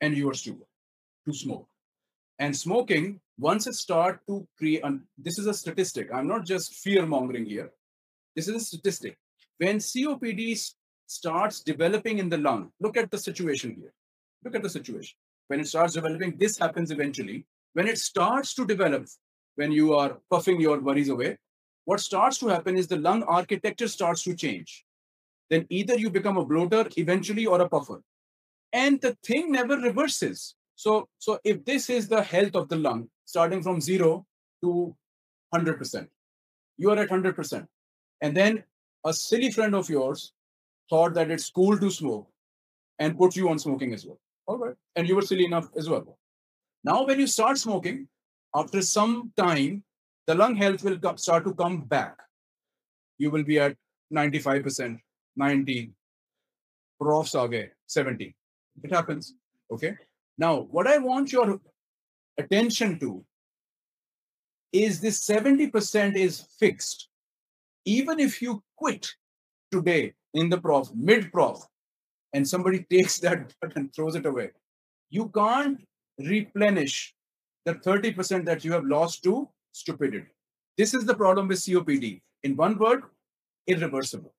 and yours too, to smoke. And smoking, once it starts to create, this is a statistic. I'm not just fear-mongering here. This is a statistic. When COPD starts developing in the lung, look at the situation here. Look at the situation. When it starts developing, this happens eventually. When it starts to develop, when you are puffing your worries away, what starts to happen is the lung architecture starts to change. Then either you become a bloater eventually or a puffer. And the thing never reverses. So if this is the health of the lung, starting from 0 to 100%, you are at 100%. And then a silly friend of yours thought that it's cool to smoke and put you on smoking as well. All right. And you were silly enough as well. Now, when you start smoking, after some time, the lung health will start to come back. You will be at 95%, 90%, profs are gay, 70%. It happens. Okay. Now, what I want your attention to is this 70% is fixed. Even if you quit today in the prof, mid-prof, and somebody takes that and throws it away, you can't replenish the 30% that you have lost to stupidity. This is the problem with COPD. In one word, irreversible.